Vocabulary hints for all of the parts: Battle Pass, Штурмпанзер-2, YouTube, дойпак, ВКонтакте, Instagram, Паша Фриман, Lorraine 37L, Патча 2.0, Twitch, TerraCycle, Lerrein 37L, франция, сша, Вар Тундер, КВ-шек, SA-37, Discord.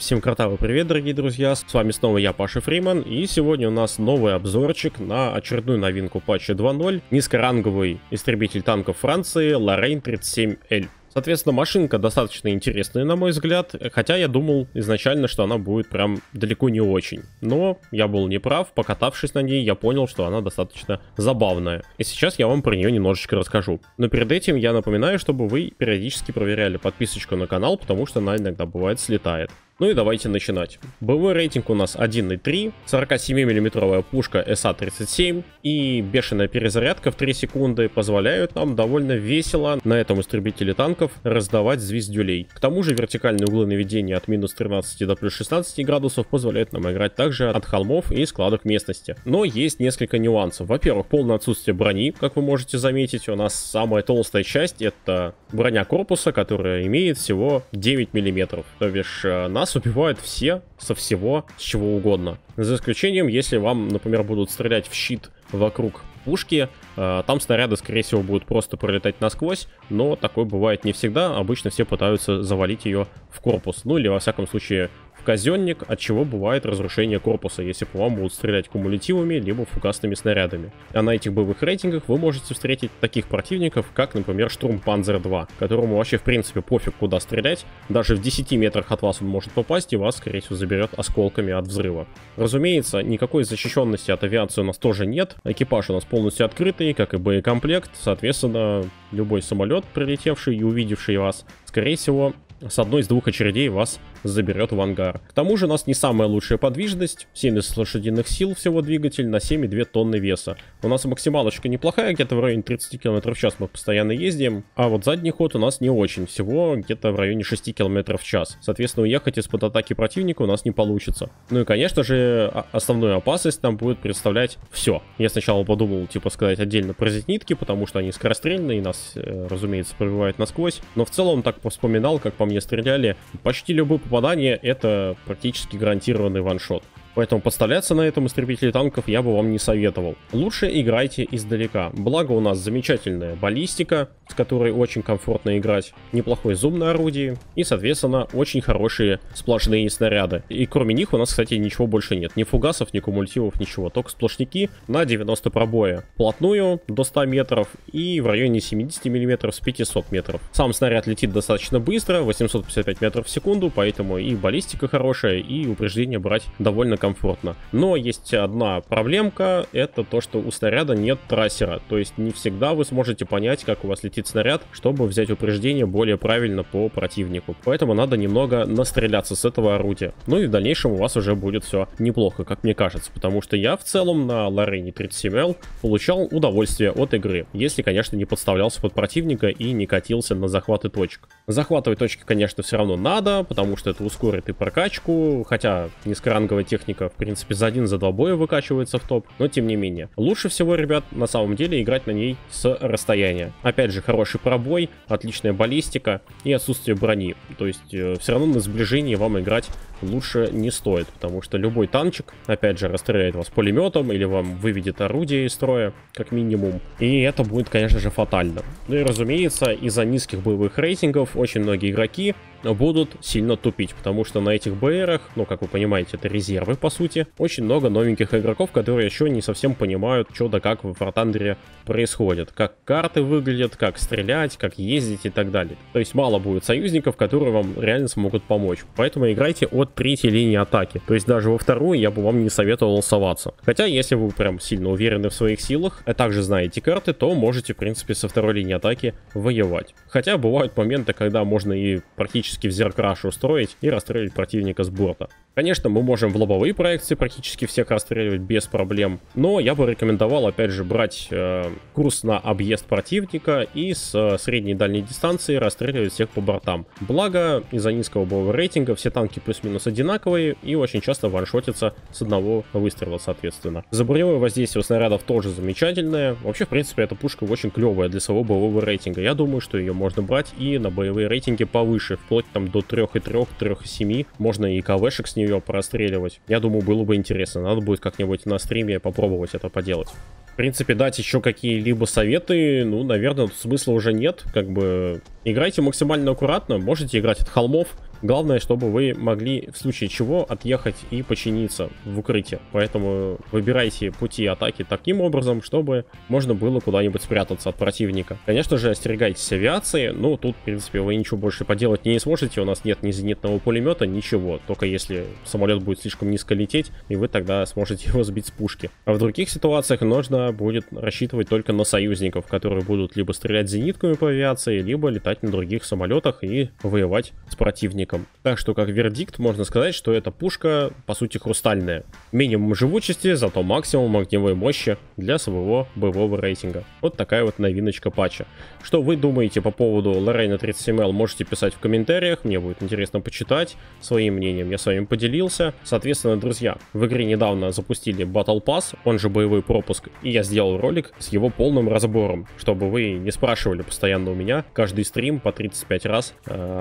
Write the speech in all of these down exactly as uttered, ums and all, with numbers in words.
Всем картавый привет, дорогие друзья, с вами снова я, Паша Фриман, и сегодня у нас новый обзорчик на очередную новинку патча два ноль, низкоранговый истребитель танков Франции Lorraine тридцать семь Л. Соответственно, машинка достаточно интересная, на мой взгляд, хотя я думал изначально, что она будет прям далеко не очень. Но я был неправ, покатавшись на ней, я понял, что она достаточно забавная. И сейчас я вам про нее немножечко расскажу. Но перед этим я напоминаю, чтобы вы периодически проверяли подписочку на канал, потому что она иногда бывает слетает. Ну и давайте начинать. Боевой рейтинг у нас один и три, сорок семь миллиметровая пушка эс а тридцать семь и бешеная перезарядка в три секунды позволяют нам довольно весело на этом истребителе танков раздавать звездюлей. К тому же вертикальные углы наведения от минус тринадцати до плюс шестнадцати градусов позволяют нам играть также от холмов и складок местности. Но есть несколько нюансов. Во-первых, полное отсутствие брони, как вы можете заметить. У нас самая толстая часть — это броня корпуса, которая имеет всего девять миллиметров. То бишь нас убивают все со всего, с чего угодно. За исключением, если вам, например, будут стрелять в щит вокруг пушки, э, там снаряды, скорее всего, будут просто пролетать насквозь, но такое бывает не всегда. Обычно все пытаются завалить ее в корпус, ну или, во всяком случае, в казенник, от чего бывает разрушение корпуса, если по вам будут стрелять кумулятивами, либо фугасными снарядами. А на этих боевых рейтингах вы можете встретить таких противников, как, например, Штурмпанзер два, которому вообще, в принципе, пофиг, куда стрелять. Даже в десяти метрах от вас он может попасть, и вас, скорее всего, заберет осколками от взрыва. Разумеется, никакой защищенности от авиации у нас тоже нет. Экипаж у нас полностью открытый, как и боекомплект. Соответственно, любой самолет, прилетевший и увидевший вас, скорее всего, с одной из двух очередей вас заберет в ангар. К тому же у нас не самая лучшая подвижность. семьдесят лошадиных сил всего двигатель на семь и две тонны веса. У нас максималочка неплохая, где-то в районе тридцати километров в час мы постоянно ездим. А вот задний ход у нас не очень. Всего где-то в районе шести километров в час. Соответственно, уехать из-под атаки противника у нас не получится. Ну и, конечно же, основную опасность нам будет представлять все. Я сначала подумал, типа, сказать отдельно про зенитки, потому что они скорострельные и нас, разумеется, пробивают насквозь. Но в целом так вспоминал, как по мне стреляли. Почти любое попадание — это практически гарантированный ваншот. Поэтому подставляться на этом истребителе танков я бы вам не советовал. Лучше играйте издалека. Благо у нас замечательная баллистика, с которой очень комфортно играть. Неплохой зум на орудии. И, соответственно, очень хорошие сплошные снаряды. И кроме них у нас, кстати, ничего больше нет. Ни фугасов, ни кумулятивов, ничего. Только сплошники на девяносто пробоя. Плотную до ста метров и в районе семидесяти миллиметров с пятисот метров. Сам снаряд летит достаточно быстро, восемьсот пятьдесят пять метров в секунду. Поэтому и баллистика хорошая, и упреждение брать довольно комфортно. Но есть одна проблемка, это то, что у снаряда нет трассера, то есть не всегда вы сможете понять, как у вас летит снаряд, чтобы взять упреждение более правильно по противнику. Поэтому надо немного настреляться с этого орудия. Ну и в дальнейшем у вас уже будет все неплохо, как мне кажется, потому что я в целом на Lorraine тридцать семь Л получал удовольствие от игры, если, конечно, не подставлялся под противника и не катился на захваты точек. Захватывать точки, конечно, все равно надо, потому что это ускорит и прокачку, хотя низкоранговая техника в принципе за один, за два боя выкачивается в топ, но тем не менее. Лучше всего, ребят, на самом деле играть на ней с расстояния. Опять же, хороший пробой, отличная баллистика и отсутствие брони. То есть э, все равно на сближении вам играть лучше не стоит, потому что любой танчик, опять же, расстреляет вас пулеметом или вам выведет орудие из строя, как минимум. И это будет, конечно же, фатально. Ну и, разумеется, из-за низких боевых рейтингов очень многие игроки будут сильно тупить, потому что на этих БРах, ну, как вы понимаете, это резервы, по сути, очень много новеньких игроков, которые еще не совсем понимают, что да как в Вар Тундере происходит, как карты выглядят, как стрелять, как ездить и так далее. То есть мало будет союзников, которые вам реально смогут помочь. Поэтому играйте от третьей линии атаки. То есть даже во вторую я бы вам не советовал соваться. Хотя, если вы прям сильно уверены в своих силах, а также знаете карты, то можете, в принципе, со второй линии атаки воевать. Хотя бывают моменты, когда можно и практически в зеркраш устроить и расстрелить противника с борта. Конечно, мы можем в лобовые проекции практически всех расстреливать без проблем, но я бы рекомендовал, опять же, брать э, курс на объезд противника и с э, средней и дальней дистанции расстреливать всех по бортам. Благо, из-за низкого боевого рейтинга все танки плюс-минус одинаковые и очень часто ваншотятся с одного выстрела, соответственно. Заброневое воздействие снарядов тоже замечательное. Вообще, в принципе, эта пушка очень клевая для своего боевого рейтинга. Я думаю, что ее можно брать и на боевые рейтинги повыше, вплоть там до трёх и трёх, трёх и семи. Можно и КВ-шек с нее простреливать. Я думаю, было бы интересно. Надо будет как-нибудь на стриме попробовать это поделать. В принципе, дать еще какие-либо советы, ну, наверное, смысла уже нет. Как бы играйте максимально аккуратно. Можете играть от холмов, Главное, чтобы вы могли в случае чего отъехать и починиться в укрытие. Поэтому выбирайте пути атаки таким образом, чтобы можно было куда-нибудь спрятаться от противника. Конечно же, остерегайтесь авиации. Ну, тут, в принципе, вы ничего больше поделать не сможете. У нас нет ни зенитного пулемета, ничего. Только если самолет будет слишком низко лететь, и вы тогда сможете его сбить с пушки. А в других ситуациях нужно будет рассчитывать только на союзников, которые будут либо стрелять зенитками по авиации, либо летать на других самолетах и воевать с противником. Так что, как вердикт, можно сказать, что эта пушка, по сути, хрустальная. Минимум живучести, зато максимум огневой мощи для своего боевого рейтинга. Вот такая вот новиночка патча. Что вы думаете по поводу Lorraine тридцать семь L, можете писать в комментариях. Мне будет интересно почитать. Своим мнением я с вами поделился. Соответственно, друзья, в игре недавно запустили Battle Pass, он же боевой пропуск. И я сделал ролик с его полным разбором, чтобы вы не спрашивали постоянно у меня каждый стрим по тридцать пять раз,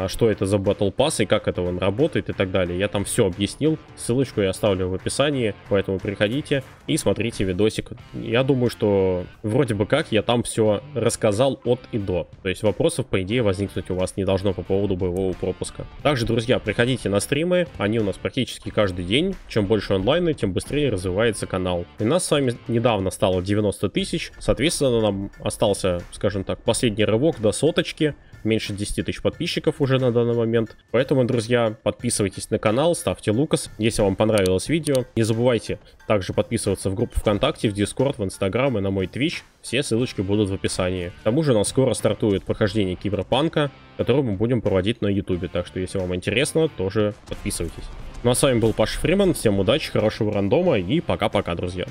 что это за Battle Pass и как это он работает и так далее. Я там все объяснил, ссылочку я оставлю в описании, поэтому приходите и смотрите видосик. Я думаю, что вроде бы как я там все рассказал от и до, то есть вопросов, по идее, возникнуть у вас не должно по поводу боевого пропуска. Также, друзья, приходите на стримы, они у нас практически каждый день, чем больше онлайна, тем быстрее развивается канал. И нас с вами недавно стало девяносто тысяч, соответственно, нам остался, скажем так, последний рывок до соточки, меньше десяти тысяч подписчиков уже на данный момент. Поэтому, друзья, подписывайтесь на канал, ставьте лукас, если вам понравилось видео. Не забывайте также подписываться в группу ВКонтакте, в Discord, в Instagram и на мой Twitch. Все ссылочки будут в описании. К тому же у нас скоро стартует прохождение Киберпанка, которое мы будем проводить на YouTube. Так что, если вам интересно, тоже подписывайтесь. Ну а с вами был Паша Фриман. Всем удачи, хорошего рандома и пока-пока, друзья.